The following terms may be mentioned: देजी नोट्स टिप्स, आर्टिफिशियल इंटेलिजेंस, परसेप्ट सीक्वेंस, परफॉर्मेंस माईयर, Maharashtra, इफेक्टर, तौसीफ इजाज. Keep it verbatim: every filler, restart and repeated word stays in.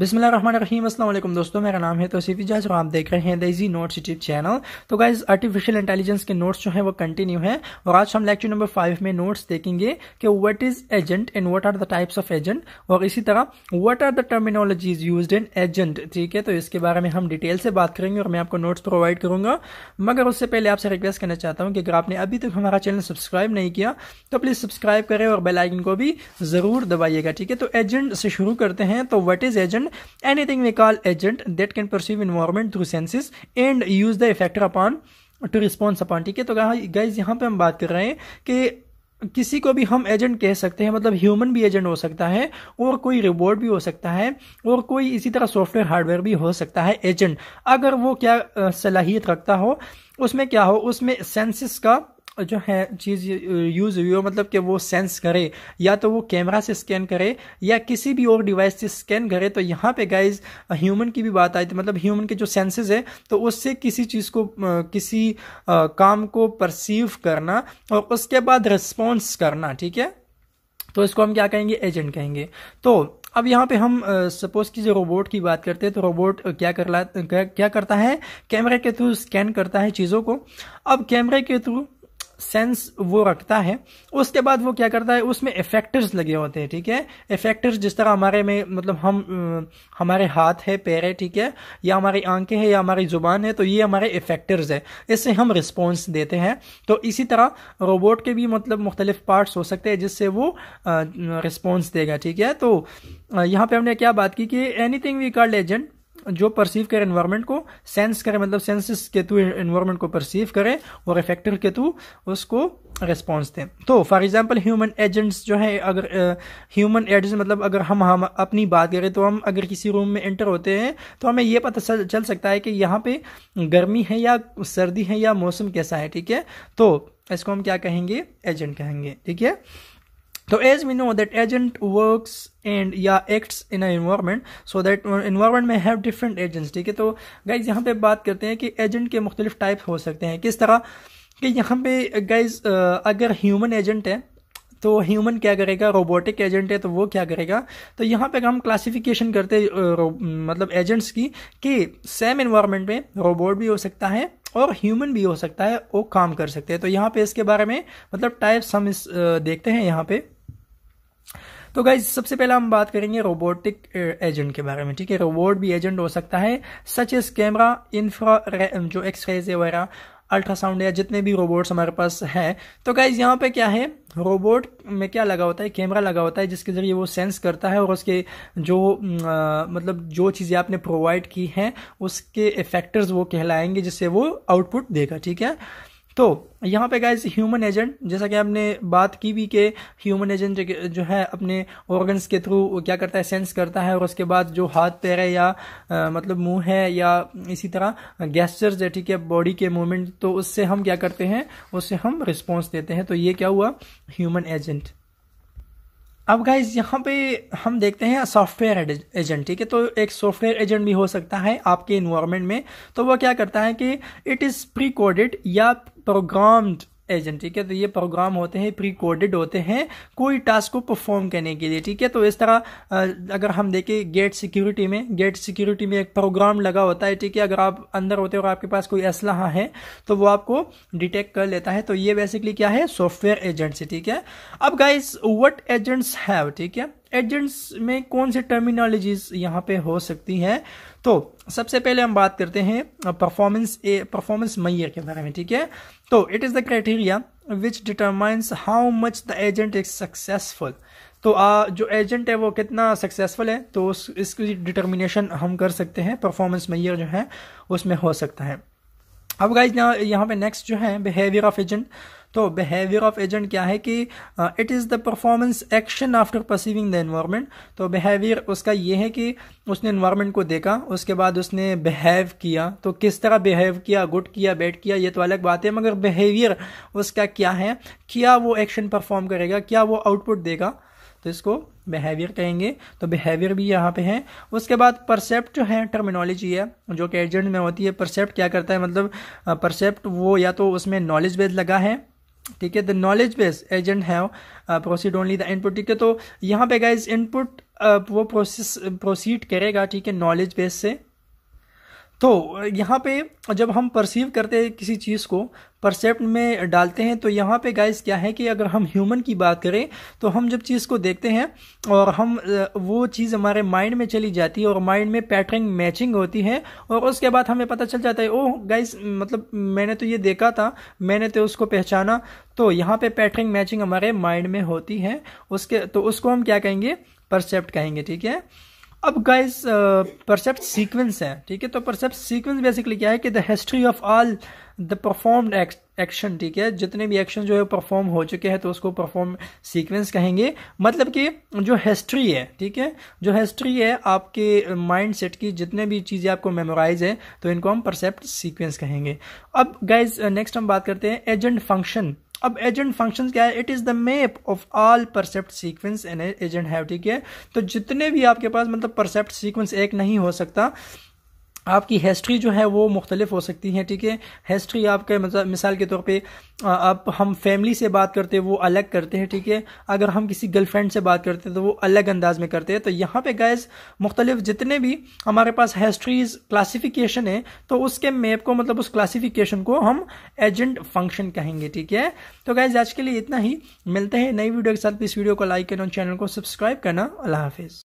बिस्मिल्लाहिर्रहमानिर्रहीम। अस्सलाम वालेकुम दोस्तों, मेरा नाम है तौसीफ इजाज और आप देख रहे हैं देजी नोट्स टिप्स चैनल। तो गाइज आर्टिफिशियल इंटेलिजेंस के नोट्स जो है वो कंटिन्यू है और आज हम लेक्चर नंबर फाइव में नोट्स देखेंगे कि what is agent and what are the types of agent, और इसी तरह what are the terminologies used in agent. ठीक है, तो इसके बारे में हम डिटेल से बात करेंगे और मैं आपको नोट्स प्रोवाइड करूंगा। मगर उससे पहले आपसे रिक्वेस्ट करना चाहता हूँ कि अगर आपने अभी तक हमारा चैनल सब्सक्राइब नहीं किया तो प्लीज सब्सक्राइब करें और बेल आइकन को भी जरूर दबाइएगा। ठीक है, तो एजेंट से शुरू करते हैं। तो what is agent? Anything we call agent that can perceive environment through senses and use the effector upon to response upon। ठीक है, तो guys यहाँ पे हम बात कर रहे हैं कि किसी को भी हम एजेंट कह सकते हैं, मतलब ह्यूमन भी एजेंट हो सकता है और कोई रोबोट भी हो सकता है और कोई इसी तरह सॉफ्टवेयर हार्डवेयर भी हो सकता है एजेंट, अगर वो क्या सलाहियत रखता हो, उसमें क्या हो, उसमें सेंसेस का जो है चीज़ यूज़ हुई हो, मतलब कि वो सेंस करे, या तो वो कैमरा से स्कैन करे या किसी भी और डिवाइस से स्कैन करे। तो यहाँ पे गाइज ह्यूमन की भी बात आई थी, मतलब ह्यूमन के जो सेंसेस है तो उससे किसी चीज़ को किसी काम को परसीव करना और उसके बाद रिस्पॉन्स करना। ठीक है, तो इसको हम क्या कहेंगे? एजेंट कहेंगे। तो अब यहाँ पे हम सपोज कीजिए रोबोट की बात करते हैं। तो रोबोट क्या करला क्या करता है? कैमरे के थ्रू स्कैन करता है चीज़ों को। अब कैमरे के थ्रू सेंस वो रखता है, उसके बाद वो क्या करता है, उसमें इफेक्टर्स लगे होते हैं। ठीक है, इफेक्टर्स जिस तरह हमारे में मतलब हम हमारे हाथ है, पैर है, ठीक है, या हमारी आंखें हैं या हमारी जुबान है, तो ये हमारे इफेक्टर्स है, इससे हम रिस्पॉन्स देते हैं। तो इसी तरह रोबोट के भी मतलब मुख्तलिफ पार्ट्स हो सकते हैं जिससे वो रिस्पॉन्स देगा। ठीक है, तो यहाँ पर हमने क्या बात की कि एनीथिंग वी कॉल्ड एजेंट जो परसीव करे एनवायरनमेंट को, सेंस करे, मतलब सेंसेस के थ्रू एनवायरनमेंट को परसीव करे और इफेक्टर के थ्रू उसको रिस्पॉन्स दें। तो फॉर एग्जांपल ह्यूमन एजेंट्स जो है, अगर ह्यूमन एजेंट्स मतलब अगर हम हम अपनी बात करें तो हम अगर किसी रूम में एंटर होते हैं तो हमें यह पता चल सकता है कि यहाँ पे गर्मी है या सर्दी है या मौसम कैसा है। ठीक है, तो इसको हम क्या कहेंगे? एजेंट कहेंगे। ठीक है, तो as we know that agent works and या acts in a environment, so that environment में हैव डिफरेंट एजेंट्स। ठीक है, तो गाइज यहाँ पे बात करते हैं कि एजेंट के मुख्तलिफ टाइप हो सकते हैं। किस तरह कि यहाँ पे गाइज अगर ह्यूमन एजेंट है तो ह्यूमन क्या करेगा, रोबोटिक एजेंट है तो वो क्या करेगा। तो यहाँ पे हम क्लासिफिकेशन करते मतलब एजेंट्स की कि सेम एनवायरनमेंट में रोबोट भी हो सकता है और ह्यूमन भी हो सकता है, वो काम कर सकते हैं। तो यहाँ पे इसके बारे में मतलब टाइप्स हम इस देखते हैं यहाँ पे। तो गाइज सबसे पहला हम बात करेंगे रोबोटिक एजेंट के बारे में। ठीक है, रोबोट भी एजेंट हो सकता है, सच एज कैमरा, इंफ्रा जो एक्सरेज वगैरह, अल्ट्रासाउंड या जितने भी रोबोट्स हमारे पास हैं। तो गाइज यहाँ पे क्या है, रोबोट में क्या लगा होता है, कैमरा लगा होता है जिसके जरिए वो सेंस करता है और उसके जो आ, मतलब जो चीज़ें आपने प्रोवाइड की हैं उसके इफेक्टर्स वो कहलाएंगे जिससे वो आउटपुट देगा। ठीक है, तो यहाँ पे गाइज ह्यूमन एजेंट, जैसा कि हमने बात की भी कि ह्यूमन एजेंट जो है अपने ऑर्गन्स के थ्रू क्या करता है, सेंस करता है और उसके बाद जो हाथ पैर है या आ, मतलब मुंह है या इसी तरह गेस्चर्स है, ठीक है, बॉडी के मूवमेंट, तो उससे हम क्या करते हैं, उससे हम रिस्पॉन्स देते हैं। तो ये क्या हुआ, ह्यूमन एजेंट। अब गाइज यहाँ पे हम देखते हैं सॉफ्टवेयर एजेंट। ठीक है, तो एक सॉफ्टवेयर एजेंट भी हो सकता है आपके इन्वायरमेंट में। तो वह क्या करता है कि इट इज़ प्री कोडेड या प्रोग्राम्ड एजेंट। ठीक है, तो ये प्रोग्राम होते हैं, प्री कोडेड होते हैं कोई टास्क को परफॉर्म करने के लिए। ठीक है, तो इस तरह अगर हम देखें गेट सिक्योरिटी में, गेट सिक्योरिटी में एक प्रोग्राम लगा होता है। ठीक है, अगर आप अंदर होते हो और आपके पास कोई असलहा है तो वो आपको डिटेक्ट कर लेता है। तो ये बेसिकली क्या है, सॉफ्टवेयर एजेंट्स। ठीक है, अब गाइज व्हाट एजेंट्स हैव, ठीक है, एजेंट्स में कौन से टर्मिनोलॉजीज यहाँ पे हो सकती हैं। तो सबसे पहले हम बात करते हैं परफॉर्मेंस ए परफॉर्मेंस माईयर के बारे में। ठीक है, तो it is the criteria which determines how much the agent is successful. तो आ, जो एजेंट है वो कितना सक्सेसफुल है, तो उस इसकी डिटर्मिनेशन हम कर सकते हैं, परफॉर्मेंस माईयर जो है उसमें हो सकता है। अब गाइज यहाँ पे नेक्स्ट जो है बिहेवियर ऑफ एजेंट। तो बिहेवियर ऑफ एजेंट क्या है कि it is the performance action after perceiving the environment. तो बिहेवियर उसका ये है कि उसने एनवायरनमेंट को देखा, उसके बाद उसने बिहेव किया। तो किस तरह बिहेव किया, गुट किया, बैठ किया, ये तो अलग बात है, मगर बिहेवियर उसका क्या है, क्या वो एक्शन परफॉर्म करेगा, क्या वो आउटपुट देगा, तो इसको बिहेवियर कहेंगे। तो बिहेवियर भी यहाँ पे है। उसके बाद परसेप्ट जो है टर्मिनोलॉजी है जो कि एजेंट में होती है। परसेप्ट क्या करता है, मतलब परसेप्ट वो या तो उसमें नॉलेज बेस लगा है। ठीक है, the knowledge base agent have proceed only the input. ठीक है, तो यहाँ पे गाइज इनपुट वो प्रोसेस प्रोसीड करेगा, ठीक है, नॉलेज बेस से। तो यहाँ पे जब हम परसीव करते हैं किसी चीज़ को, परसेप्ट में डालते हैं, तो यहाँ पे गाइस क्या है कि अगर हम ह्यूमन की बात करें तो हम जब चीज़ को देखते हैं और हम वो चीज़ हमारे माइंड में चली जाती है और माइंड में पैटर्न मैचिंग होती है और उसके बाद हमें पता चल जाता है, ओह गाइस मतलब मैंने तो ये देखा था, मैंने तो उसको पहचाना। तो यहाँ पे पैटर्न मैचिंग हमारे माइंड में होती है, उसके तो उसको हम क्या कहेंगे, परसेप्ट कहेंगे, ठीक है। अब गाइस परसेप्ट सीक्वेंस है, ठीक है। तो परसेप्ट सीक्वेंस बेसिकली क्या है कि the history of all the performed action, ठीक है, जितने भी एक्शन जो है परफॉर्म हो चुके हैं तो उसको परफॉर्म सीक्वेंस कहेंगे। मतलब कि जो हिस्ट्री है, ठीक है, जो हिस्ट्री है आपके माइंड सेट की, जितने भी चीज़ें आपको मेमोराइज है, तो इनको हम परसेप्ट सीक्वेंस कहेंगे। अब गाइज नेक्स्ट हम बात करते हैं एजेंट फंक्शन। अब एजेंट फंक्शन क्या है, it is the map of all परसेप्ट सीक्वेंस and agent have, ठीक है। तो जितने भी आपके पास मतलब परसेप्ट सीक्वेंस एक नहीं हो सकता, आपकी हिस्ट्री जो है वो मुख्तलिफ हो सकती है, ठीक है। हिस्ट्री आपके मतलब मिसाल के तौर पे आप हम फैमिली से बात करते हैं वो अलग करते हैं, ठीक है। अगर हम किसी गर्लफ्रेंड से बात करते हैं तो वो अलग अंदाज में करते हैं। तो यहाँ पे गाइस मुख्तलिफ जितने भी हमारे पास हिस्ट्रीज क्लासिफिकेशन है तो उसके मैप को मतलब उस क्लासिफिकेशन को हम एजेंट फंक्शन कहेंगे, ठीक है। तो गाइस आज के लिए इतना ही, मिलते हैं नई वीडियो के साथ। इस वीडियो को लाइक करना और चैनल को सब्सक्राइब करना। अल्लाह हाफिज़।